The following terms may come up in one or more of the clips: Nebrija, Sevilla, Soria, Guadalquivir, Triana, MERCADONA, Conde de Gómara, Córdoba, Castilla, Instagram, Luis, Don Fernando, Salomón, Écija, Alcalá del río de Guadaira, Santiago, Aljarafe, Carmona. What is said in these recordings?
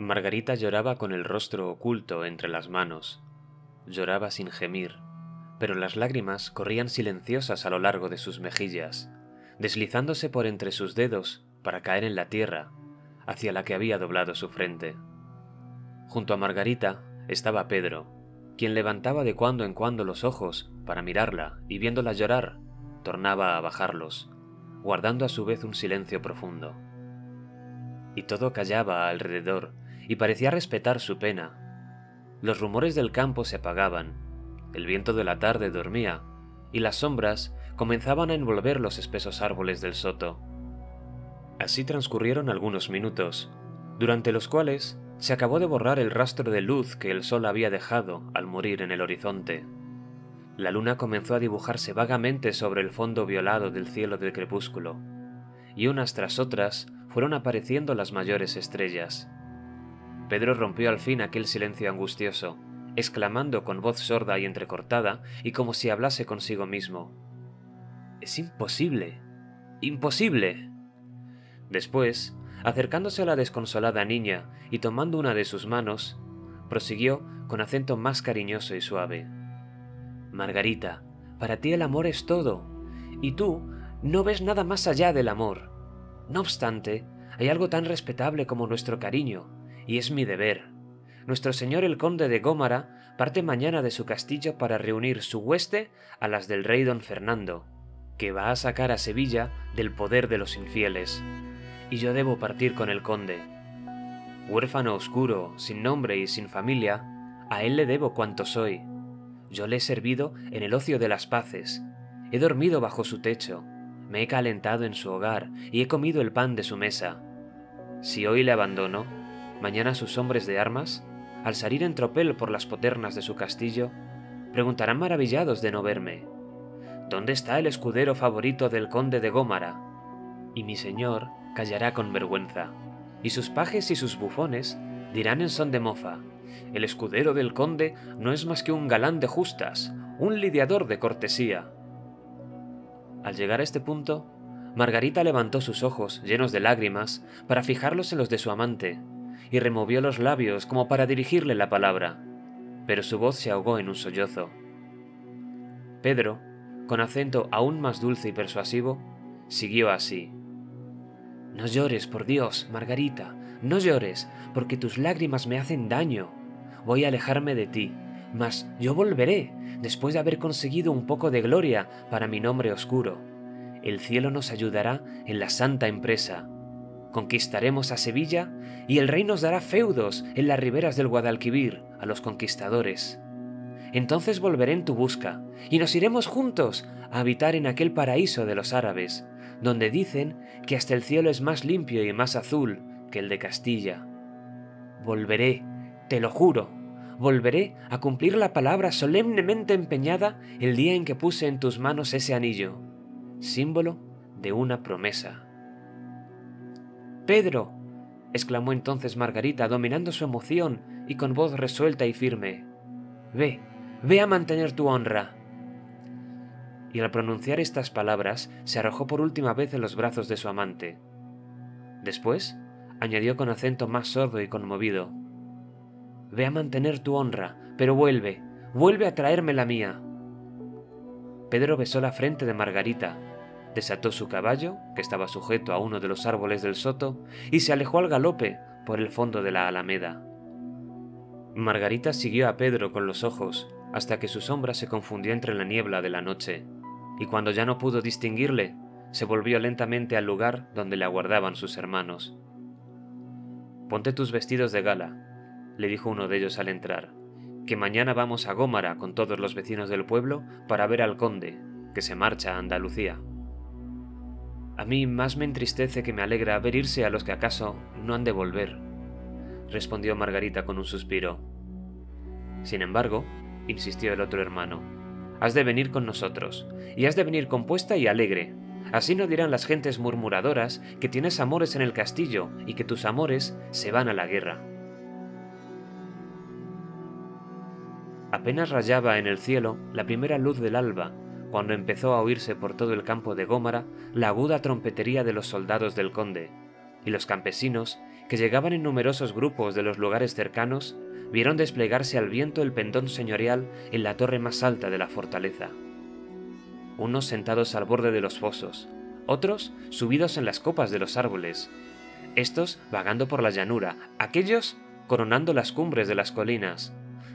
Margarita lloraba con el rostro oculto entre las manos. Lloraba sin gemir, pero las lágrimas corrían silenciosas a lo largo de sus mejillas, deslizándose por entre sus dedos para caer en la tierra, hacia la que había doblado su frente. Junto a Margarita estaba Pedro, quien levantaba de cuando en cuando los ojos para mirarla y viéndola llorar, tornaba a bajarlos, guardando a su vez un silencio profundo. Y todo callaba alrededor y parecía respetar su pena. Los rumores del campo se apagaban, el viento de la tarde dormía y las sombras comenzaban a envolver los espesos árboles del soto. Así transcurrieron algunos minutos, durante los cuales se acabó de borrar el rastro de luz que el sol había dejado al morir en el horizonte. La luna comenzó a dibujarse vagamente sobre el fondo violado del cielo del crepúsculo, y unas tras otras fueron apareciendo las mayores estrellas. Pedro rompió al fin aquel silencio angustioso, exclamando con voz sorda y entrecortada y como si hablase consigo mismo: «¡Es imposible! ¡Imposible!». Después, acercándose a la desconsolada niña y tomando una de sus manos, prosiguió con acento más cariñoso y suave: «Margarita, para ti el amor es todo, y tú no ves nada más allá del amor. No obstante, hay algo tan respetable como nuestro cariño, y es mi deber. Nuestro señor el conde de Gómara parte mañana de su castillo para reunir su hueste a las del rey don Fernando, que va a sacar a Sevilla del poder de los infieles, y yo debo partir con el conde. Huérfano oscuro, sin nombre y sin familia, a él le debo cuanto soy. Yo le he servido en el ocio de las paces, he dormido bajo su techo, me he calentado en su hogar y he comido el pan de su mesa. Si hoy le abandono, mañana sus hombres de armas, al salir en tropel por las poternas de su castillo, preguntarán maravillados de no verme: ¿dónde está el escudero favorito del conde de Gómara? Y mi señor callará con vergüenza, y sus pajes y sus bufones dirán en son de mofa: el escudero del conde no es más que un galán de justas, un lidiador de cortesía». Al llegar a este punto, Margarita levantó sus ojos, llenos de lágrimas, para fijarlos en los de su amante, y removió los labios como para dirigirle la palabra, pero su voz se ahogó en un sollozo. Pedro, con acento aún más dulce y persuasivo, siguió así: «No llores, por Dios, Margarita, no llores, porque tus lágrimas me hacen daño. Voy a alejarme de ti, mas yo volveré, después de haber conseguido un poco de gloria para mi nombre oscuro. El cielo nos ayudará en la santa empresa. Conquistaremos a Sevilla y el rey nos dará feudos en las riberas del Guadalquivir a los conquistadores. Entonces volveré en tu busca y nos iremos juntos a habitar en aquel paraíso de los árabes, donde dicen que hasta el cielo es más limpio y más azul que el de Castilla. Volveré, te lo juro. Volveré a cumplir la palabra solemnemente empeñada el día en que puse en tus manos ese anillo, símbolo de una promesa». «¡Pedro!», exclamó entonces Margarita, dominando su emoción y con voz resuelta y firme, «ve, ve a mantener tu honra». Y al pronunciar estas palabras, se arrojó por última vez en los brazos de su amante. Después, añadió con acento más sordo y conmovido: «Ve a mantener tu honra, pero vuelve, vuelve a traerme la mía». Pedro besó la frente de Margarita, desató su caballo, que estaba sujeto a uno de los árboles del soto, y se alejó al galope por el fondo de la alameda. Margarita siguió a Pedro con los ojos, hasta que su sombra se confundió entre la niebla de la noche, y cuando ya no pudo distinguirle, se volvió lentamente al lugar donde le aguardaban sus hermanos. «Ponte tus vestidos de gala», le dijo uno de ellos al entrar, «que mañana vamos a Gómara con todos los vecinos del pueblo para ver al conde, que se marcha a Andalucía. A mí más me entristece que me alegra ver irse a los que acaso no han de volver», respondió Margarita con un suspiro. «Sin embargo», insistió el otro hermano, «has de venir con nosotros, y has de venir compuesta y alegre. Así no dirán las gentes murmuradoras que tienes amores en el castillo y que tus amores se van a la guerra». Apenas rayaba en el cielo la primera luz del alba, cuando empezó a oírse por todo el campo de Gómara la aguda trompetería de los soldados del conde, y los campesinos que llegaban en numerosos grupos de los lugares cercanos, vieron desplegarse al viento el pendón señorial en la torre más alta de la fortaleza. Unos sentados al borde de los fosos, otros subidos en las copas de los árboles, estos vagando por la llanura, aquellos coronando las cumbres de las colinas,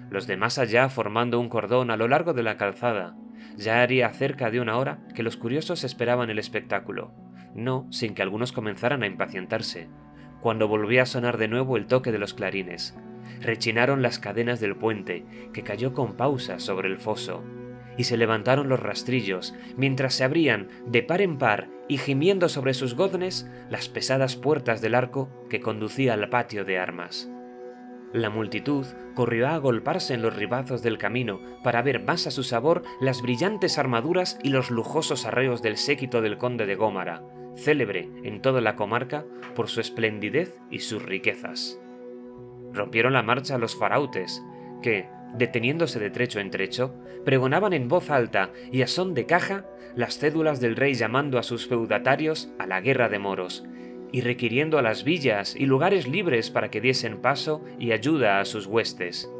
los de más allá formando un cordón a lo largo de la calzada. Ya haría cerca de una hora que los curiosos esperaban el espectáculo, no sin que algunos comenzaran a impacientarse, cuando volvió a sonar de nuevo el toque de los clarines. Rechinaron las cadenas del puente, que cayó con pausa sobre el foso, y se levantaron los rastrillos, mientras se abrían, de par en par, y gimiendo sobre sus goznes, las pesadas puertas del arco que conducía al patio de armas. La multitud corrió a agolparse en los ribazos del camino para ver más a su sabor las brillantes armaduras y los lujosos arreos del séquito del conde de Gómara, célebre en toda la comarca por su esplendidez y sus riquezas. Rompieron la marcha los farautes, que, deteniéndose de trecho en trecho, pregonaban en voz alta y a son de caja las cédulas del rey llamando a sus feudatarios a la guerra de moros, y requiriendo a las villas y lugares libres para que diesen paso y ayuda a sus huestes.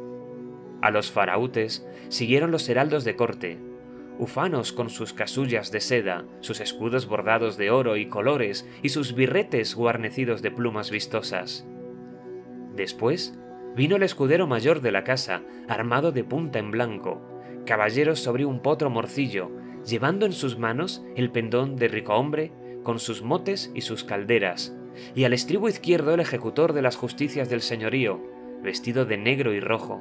A los farautes siguieron los heraldos de corte, ufanos con sus casullas de seda, sus escudos bordados de oro y colores y sus birretes guarnecidos de plumas vistosas. Después vino el escudero mayor de la casa, armado de punta en blanco, caballero sobre un potro morcillo, llevando en sus manos el pendón de rico hombre, con sus motes y sus calderas, y al estribo izquierdo el ejecutor de las justicias del señorío, vestido de negro y rojo.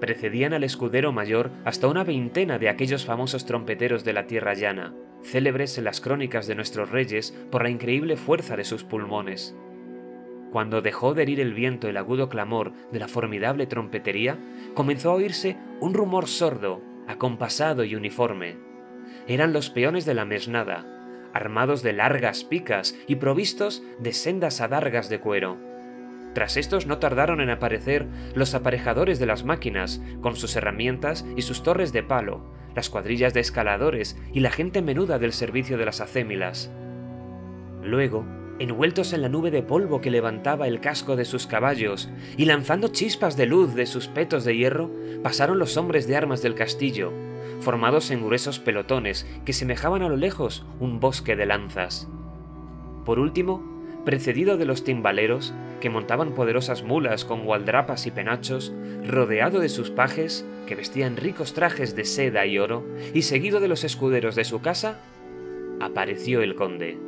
Precedían al escudero mayor hasta una veintena de aquellos famosos trompeteros de la tierra llana, célebres en las crónicas de nuestros reyes por la increíble fuerza de sus pulmones. Cuando dejó de herir el viento el agudo clamor de la formidable trompetería, comenzó a oírse un rumor sordo, acompasado y uniforme. Eran los peones de la mesnada, armados de largas picas y provistos de sendas adargas de cuero. Tras estos no tardaron en aparecer los aparejadores de las máquinas, con sus herramientas y sus torres de palo, las cuadrillas de escaladores y la gente menuda del servicio de las acémilas. Luego, envueltos en la nube de polvo que levantaba el casco de sus caballos y lanzando chispas de luz de sus petos de hierro, pasaron los hombres de armas del castillo, formados en gruesos pelotones que semejaban a lo lejos un bosque de lanzas. Por último, precedido de los timbaleros, que montaban poderosas mulas con gualdrapas y penachos, rodeado de sus pajes, que vestían ricos trajes de seda y oro, y seguido de los escuderos de su casa, apareció el conde.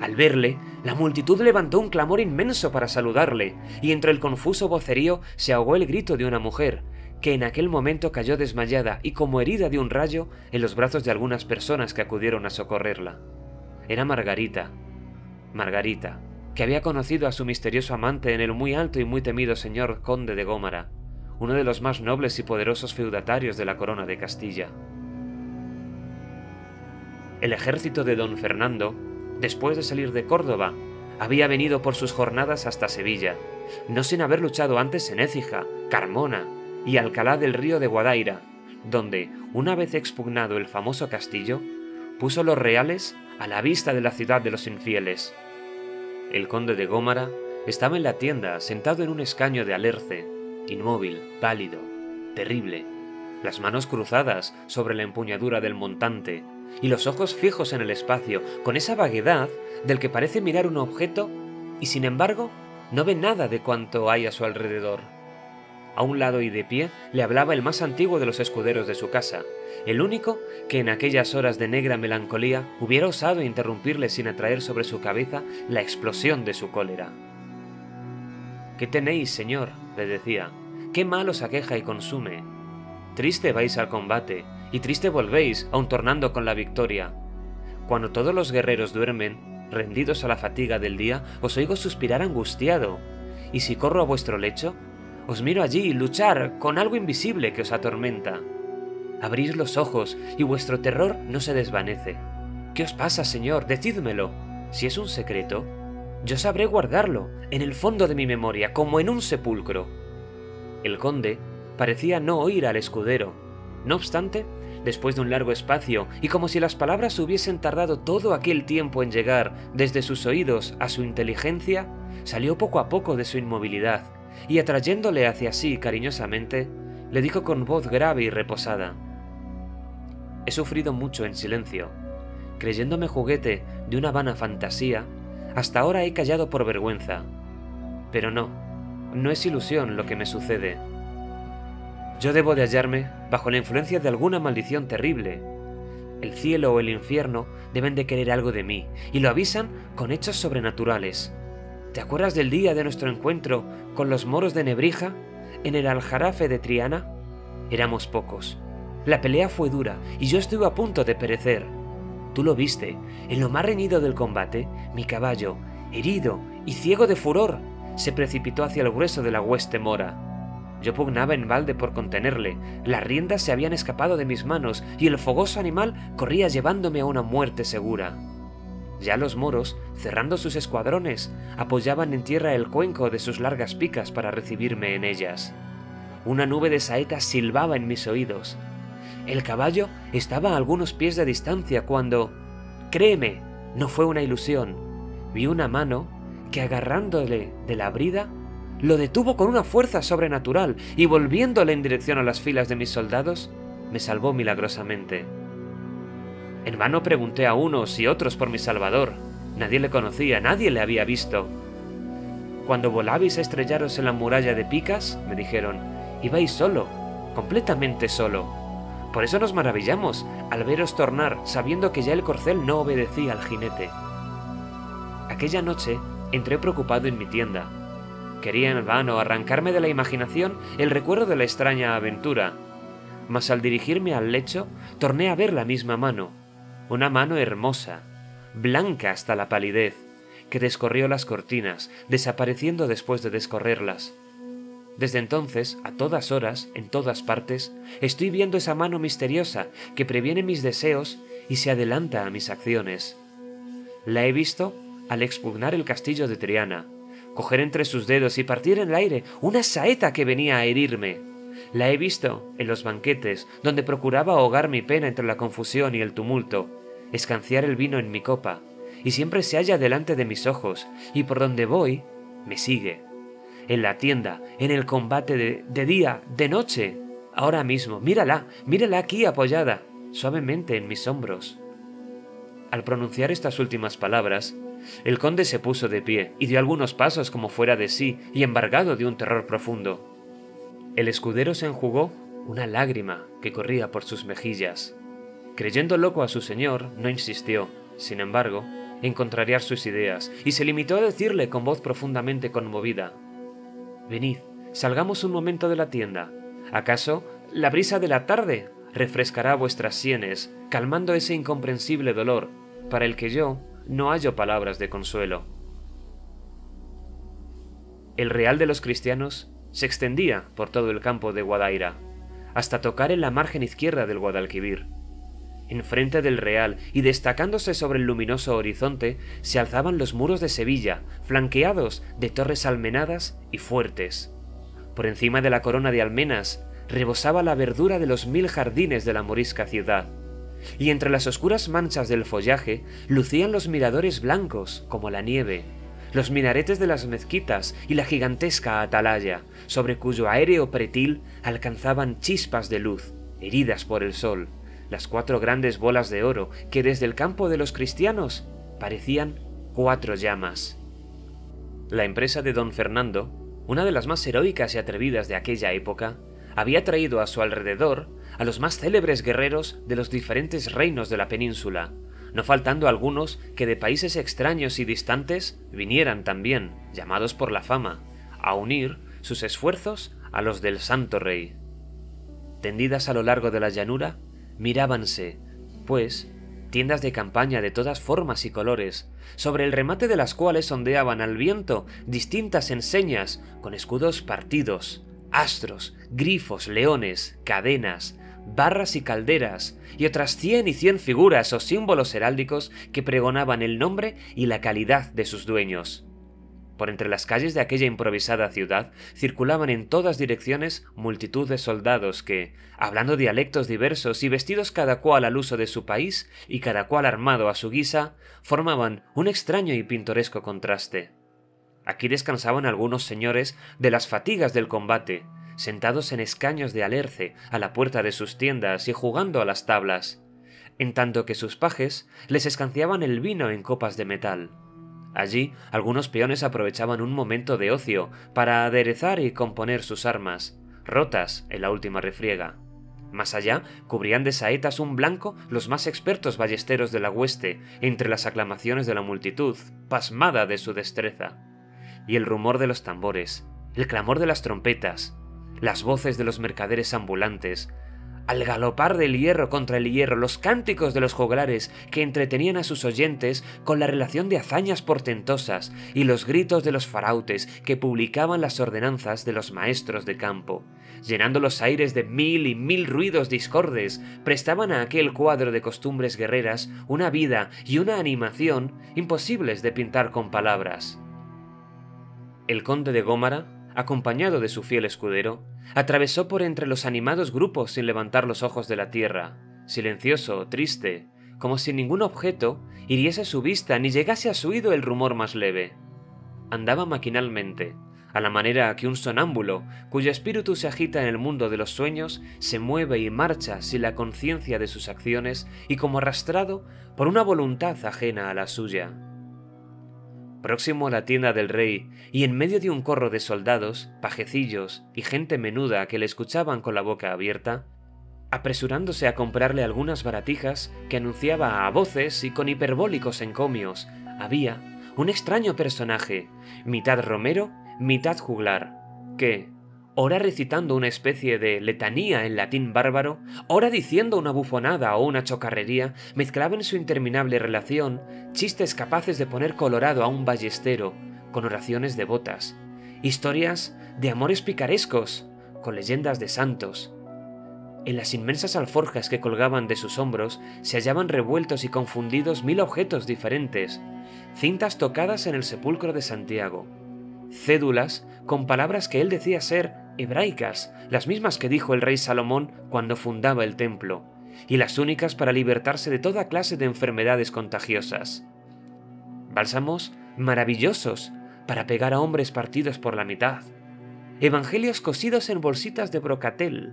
Al verle, la multitud levantó un clamor inmenso para saludarle, y entre el confuso vocerío se ahogó el grito de una mujer, que en aquel momento cayó desmayada y como herida de un rayo en los brazos de algunas personas que acudieron a socorrerla. Era Margarita, que había conocido a su misterioso amante en el muy alto y muy temido señor conde de Gómara, uno de los más nobles y poderosos feudatarios de la corona de Castilla. El ejército de don Fernando, después de salir de Córdoba, había venido por sus jornadas hasta Sevilla, no sin haber luchado antes en Écija, Carmona y Alcalá del río de Guadaira, donde, una vez expugnado el famoso castillo, puso los reales a la vista de la ciudad de los infieles. El conde de Gómara estaba en la tienda, sentado en un escaño de alerce, inmóvil, pálido, terrible, las manos cruzadas sobre la empuñadura del montante y los ojos fijos en el espacio, con esa vaguedad del que parece mirar un objeto y, sin embargo, no ve nada de cuanto hay a su alrededor. A un lado y de pie le hablaba el más antiguo de los escuderos de su casa, el único que en aquellas horas de negra melancolía hubiera osado interrumpirle sin atraer sobre su cabeza la explosión de su cólera. «¿Qué tenéis, señor?», le decía. «¿Qué mal os aqueja y consume? Triste vais al combate, y triste volvéis, aun tornando con la victoria. Cuando todos los guerreros duermen, rendidos a la fatiga del día, os oigo suspirar angustiado, y si corro a vuestro lecho, os miro allí luchar con algo invisible que os atormenta. Abrís los ojos y vuestro terror no se desvanece. ¿Qué os pasa, señor? Decídmelo. Si es un secreto, yo sabré guardarlo en el fondo de mi memoria, como en un sepulcro». El conde parecía no oír al escudero. No obstante, después de un largo espacio, y como si las palabras hubiesen tardado todo aquel tiempo en llegar desde sus oídos a su inteligencia, salió poco a poco de su inmovilidad y, atrayéndole hacia sí cariñosamente, le dijo con voz grave y reposada: «He sufrido mucho en silencio. Creyéndome juguete de una vana fantasía, hasta ahora he callado por vergüenza. Pero no, no es ilusión lo que me sucede. Yo debo de hallarme bajo la influencia de alguna maldición terrible. El cielo o el infierno deben de querer algo de mí, y lo avisan con hechos sobrenaturales. ¿Te acuerdas del día de nuestro encuentro con los moros de Nebrija, en el Aljarafe de Triana? Éramos pocos. La pelea fue dura, y yo estuve a punto de perecer. Tú lo viste, en lo más reñido del combate, mi caballo, herido y ciego de furor, se precipitó hacia el grueso de la hueste mora. Yo pugnaba en balde por contenerle, las riendas se habían escapado de mis manos y el fogoso animal corría llevándome a una muerte segura. Ya los moros, cerrando sus escuadrones, apoyaban en tierra el cuenco de sus largas picas para recibirme en ellas. Una nube de saetas silbaba en mis oídos. El caballo estaba a algunos pies de distancia cuando, créeme, no fue una ilusión, vi una mano que, agarrándole de la brida, lo detuvo con una fuerza sobrenatural y, volviéndole en dirección a las filas de mis soldados, me salvó milagrosamente. En vano pregunté a unos y otros por mi salvador. Nadie le conocía, nadie le había visto. Cuando volabais a estrellaros en la muralla de picas, me dijeron, ibais solo, completamente solo. Por eso nos maravillamos al veros tornar, sabiendo que ya el corcel no obedecía al jinete. Aquella noche entré preocupado en mi tienda. Quería en vano arrancarme de la imaginación el recuerdo de la extraña aventura, mas al dirigirme al lecho torné a ver la misma mano, una mano hermosa, blanca hasta la palidez, que descorrió las cortinas, desapareciendo después de descorrerlas. Desde entonces, a todas horas, en todas partes, estoy viendo esa mano misteriosa que previene mis deseos y se adelanta a mis acciones. La he visto al expugnar el castillo de Triana, coger entre sus dedos y partir en el aire una saeta que venía a herirme. La he visto en los banquetes, donde procuraba ahogar mi pena entre la confusión y el tumulto, escanciar el vino en mi copa, y siempre se halla delante de mis ojos, y por donde voy, me sigue. En la tienda, en el combate de día, de noche, ahora mismo, mírala, mírala aquí apoyada, suavemente en mis hombros. Al pronunciar estas últimas palabras, el conde se puso de pie y dio algunos pasos como fuera de sí y embargado de un terror profundo. El escudero se enjugó una lágrima que corría por sus mejillas. Creyendo loco a su señor, no insistió, sin embargo, en contrariar sus ideas, y se limitó a decirle con voz profundamente conmovida: «Venid, salgamos un momento de la tienda. ¿Acaso la brisa de la tarde refrescará vuestras sienes, calmando ese incomprensible dolor para el que yo no hallo palabras de consuelo?». El real de los cristianos se extendía por todo el campo de Guadaira, hasta tocar en la margen izquierda del Guadalquivir. Enfrente del real, y destacándose sobre el luminoso horizonte, se alzaban los muros de Sevilla, flanqueados de torres almenadas y fuertes. Por encima de la corona de almenas rebosaba la verdura de los 1000 jardines de la morisca ciudad, y entre las oscuras manchas del follaje lucían los miradores blancos como la nieve, los minaretes de las mezquitas y la gigantesca atalaya, sobre cuyo aéreo pretil alcanzaban chispas de luz, heridas por el sol, las 4 grandes bolas de oro que desde el campo de los cristianos parecían 4 llamas. La empresa de don Fernando, una de las más heroicas y atrevidas de aquella época, había traído a su alrededor a los más célebres guerreros de los diferentes reinos de la península, no faltando algunos que de países extraños y distantes vinieran también, llamados por la fama, a unir sus esfuerzos a los del Santo Rey. Tendidas a lo largo de la llanura, mirábanse, pues, tiendas de campaña de todas formas y colores, sobre el remate de las cuales ondeaban al viento distintas enseñas con escudos partidos, astros, grifos, leones, cadenas, barras y calderas, y otras 100 y 100 figuras o símbolos heráldicos que pregonaban el nombre y la calidad de sus dueños. Por entre las calles de aquella improvisada ciudad circulaban en todas direcciones multitud de soldados que, hablando dialectos diversos y vestidos cada cual al uso de su país y cada cual armado a su guisa, formaban un extraño y pintoresco contraste. Aquí descansaban algunos señores de las fatigas del combate, sentados en escaños de alerce a la puerta de sus tiendas y jugando a las tablas, en tanto que sus pajes les escanciaban el vino en copas de metal. Allí, algunos peones aprovechaban un momento de ocio para aderezar y componer sus armas, rotas en la última refriega. Más allá, cubrían de saetas un blanco los más expertos ballesteros de la hueste, entre las aclamaciones de la multitud, pasmada de su destreza. Y el rumor de los tambores, el clamor de las trompetas, las voces de los mercaderes ambulantes, al galopar del hierro contra el hierro, los cánticos de los juglares que entretenían a sus oyentes con la relación de hazañas portentosas y los gritos de los farautes que publicaban las ordenanzas de los maestros de campo, llenando los aires de mil y mil ruidos discordes, prestaban a aquel cuadro de costumbres guerreras una vida y una animación imposibles de pintar con palabras. El conde de Gómara, acompañado de su fiel escudero, atravesó por entre los animados grupos sin levantar los ojos de la tierra, silencioso, triste, como si ningún objeto hiriese su vista ni llegase a su oído el rumor más leve. Andaba maquinalmente, a la manera que un sonámbulo, cuyo espíritu se agita en el mundo de los sueños, se mueve y marcha sin la conciencia de sus acciones y como arrastrado por una voluntad ajena a la suya. Próximo a la tienda del rey, y en medio de un corro de soldados, pajecillos y gente menuda que le escuchaban con la boca abierta, apresurándose a comprarle algunas baratijas que anunciaba a voces y con hiperbólicos encomios, había un extraño personaje, mitad romero, mitad juglar, que, ora recitando una especie de letanía en latín bárbaro, ora diciendo una bufonada o una chocarrería, mezclaba en su interminable relación chistes capaces de poner colorado a un ballestero, con oraciones devotas, historias de amores picarescos, con leyendas de santos. En las inmensas alforjas que colgaban de sus hombros se hallaban revueltos y confundidos 1000 objetos diferentes, cintas tocadas en el sepulcro de Santiago, cédulas con palabras que él decía ser hebraicas, las mismas que dijo el rey Salomón cuando fundaba el templo, y las únicas para libertarse de toda clase de enfermedades contagiosas. Bálsamos maravillosos para pegar a hombres partidos por la mitad, evangelios cosidos en bolsitas de brocatel,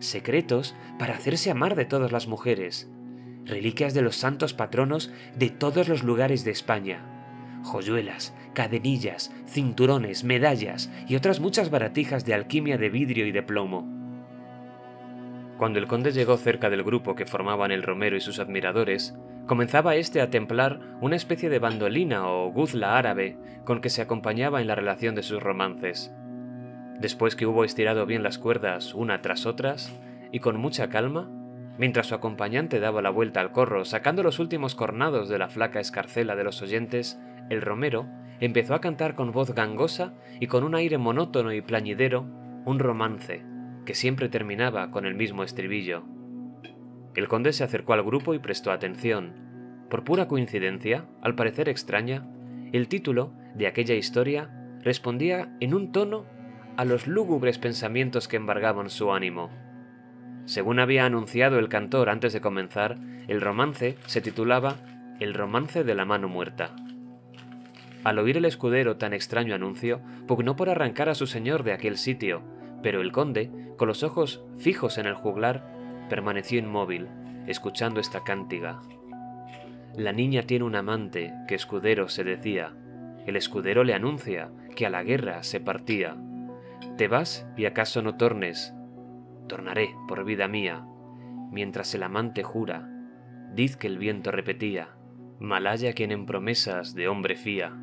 secretos para hacerse amar de todas las mujeres, reliquias de los santos patronos de todos los lugares de España, joyuelas, cadenillas, cinturones, medallas y otras muchas baratijas de alquimia de vidrio y de plomo. Cuando el conde llegó cerca del grupo que formaban el romero y sus admiradores, comenzaba éste a templar una especie de bandolina o guzla árabe con que se acompañaba en la relación de sus romances. Después que hubo estirado bien las cuerdas una tras otras, y con mucha calma, mientras su acompañante daba la vuelta al corro sacando los últimos cornados de la flaca escarcela de los oyentes, el romero empezó a cantar con voz gangosa y con un aire monótono y plañidero un romance, que siempre terminaba con el mismo estribillo. El conde se acercó al grupo y prestó atención. Por pura coincidencia, al parecer extraña, el título de aquella historia respondía en un tono a los lúgubres pensamientos que embargaban su ánimo. Según había anunciado el cantor antes de comenzar, el romance se titulaba «El romance de la mano muerta». Al oír el escudero tan extraño anuncio, pugnó por arrancar a su señor de aquel sitio, pero el conde, con los ojos fijos en el juglar, permaneció inmóvil, escuchando esta cántiga. La niña tiene un amante, que escudero se decía. El escudero le anuncia que a la guerra se partía. ¿Te vas y acaso no tornes? Tornaré, por vida mía. Mientras el amante jura, diz que el viento repetía. Mal haya quien en promesas de hombre fía.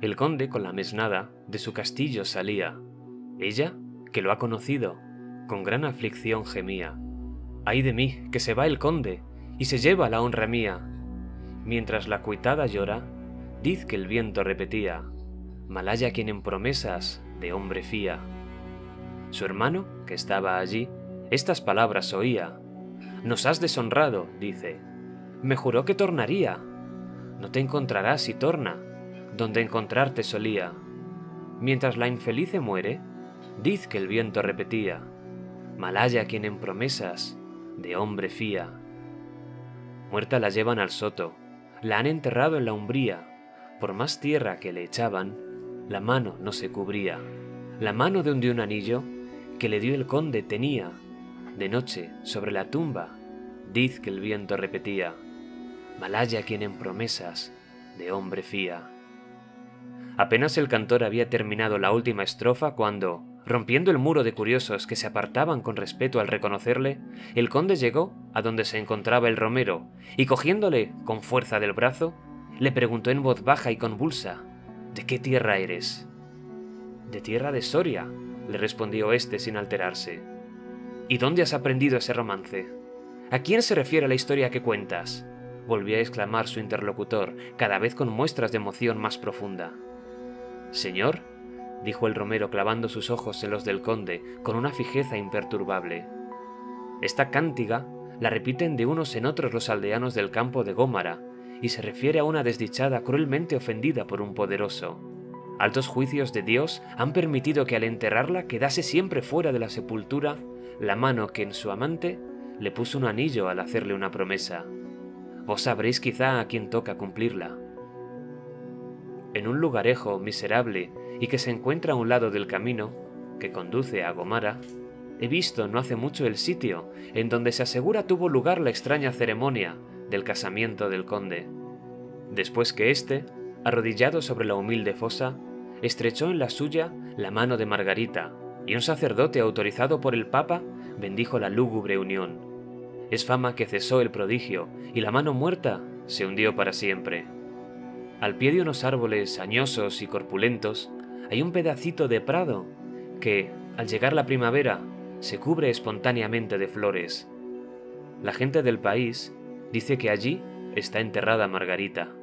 El conde, con la mesnada, de su castillo salía. Ella, que lo ha conocido, con gran aflicción gemía. ¡Ay de mí, que se va el conde, y se lleva la honra mía! Mientras la cuitada llora, diz que el viento repetía. Mal haya quien en promesas de hombre fía. Su hermano, que estaba allí, estas palabras oía. «Nos has deshonrado», dice. «Me juró que tornaría». «No te encontrarás si torna, donde encontrarte solía». Mientras la infelice muere, diz que el viento repetía, mal haya quien en promesas de hombre fía. Muerta la llevan al soto, la han enterrado en la umbría, por más tierra que le echaban, La mano no se cubría. La mano de un anillo que le dio el conde tenía. De noche, sobre la tumba, diz que el viento repetía: mal haya quien en promesas de hombre fía. Apenas el cantor había terminado la última estrofa cuando, rompiendo el muro de curiosos que se apartaban con respeto al reconocerle, el conde llegó a donde se encontraba el romero y, cogiéndole con fuerza del brazo, le preguntó en voz baja y convulsa: ¿de qué tierra eres? De tierra de Soria, le respondió éste sin alterarse. ¿Y dónde has aprendido ese romance? ¿A quién se refiere la historia que cuentas? Volvió a exclamar su interlocutor, cada vez con muestras de emoción más profunda. Señor, dijo el romero clavando sus ojos en los del conde con una fijeza imperturbable. Esta cántiga la repiten de unos en otros los aldeanos del campo de Gómara y se refiere a una desdichada cruelmente ofendida por un poderoso. Altos juicios de Dios han permitido que al enterrarla quedase siempre fuera de la sepultura la mano que en su amante le puso un anillo al hacerle una promesa. Vos sabréis quizá a quién toca cumplirla. En un lugarejo miserable y que se encuentra a un lado del camino que conduce a Gómara, he visto no hace mucho el sitio en donde se asegura tuvo lugar la extraña ceremonia del casamiento del conde. Después que éste, arrodillado sobre la humilde fosa, estrechó en la suya la mano de Margarita, y un sacerdote autorizado por el Papa bendijo la lúgubre unión. Es fama que cesó el prodigio, y la mano muerta se hundió para siempre. Al pie de unos árboles añosos y corpulentos, hay un pedacito de prado que, al llegar la primavera, se cubre espontáneamente de flores. La gente del país dice que allí está enterrada Margarita.